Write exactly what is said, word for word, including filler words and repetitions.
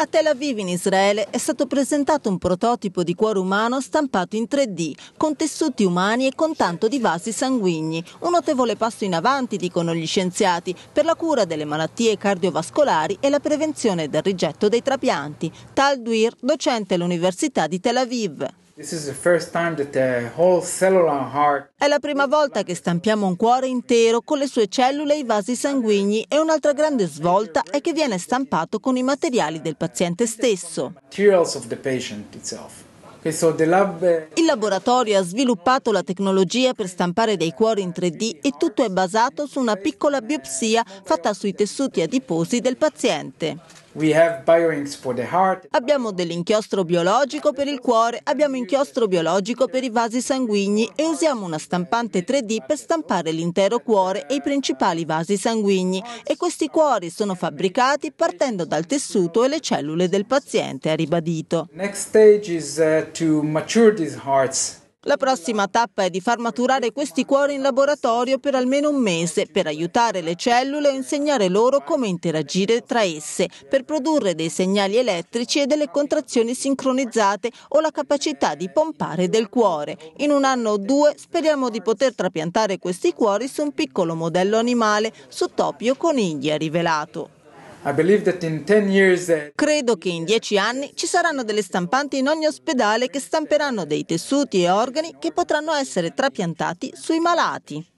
A Tel Aviv in Israele è stato presentato un prototipo di cuore umano stampato in tre D, con tessuti umani e con tanto di vasi sanguigni. Un notevole passo in avanti, dicono gli scienziati, per la cura delle malattie cardiovascolari e la prevenzione del rigetto dei trapianti. Tal Dvir, docente all'Università di Tel Aviv. È la prima volta che stampiamo un cuore intero con le sue cellule e i vasi sanguigni, e un'altra grande svolta è che viene stampato con i materiali del paziente stesso. Il laboratorio ha sviluppato la tecnologia per stampare dei cuori in tre D e tutto è basato su una piccola biopsia fatta sui tessuti adiposi del paziente. Abbiamo dell'inchiostro biologico per il cuore, abbiamo inchiostro biologico per i vasi sanguigni e usiamo una stampante tre D per stampare l'intero cuore e i principali vasi sanguigni, e questi cuori sono fabbricati partendo dal tessuto e le cellule del paziente, ha ribadito. La prossima tappa è di far maturare questi cuori in laboratorio per almeno un mese, per aiutare le cellule e insegnare loro come interagire tra esse, per produrre dei segnali elettrici e delle contrazioni sincronizzate o la capacità di pompare del cuore. In un anno o due speriamo di poter trapiantare questi cuori su un piccolo modello animale, su topi o conigli, ha rivelato. Credo che in dieci anni ci saranno delle stampanti in ogni ospedale che stamperanno dei tessuti e organi che potranno essere trapiantati sui malati.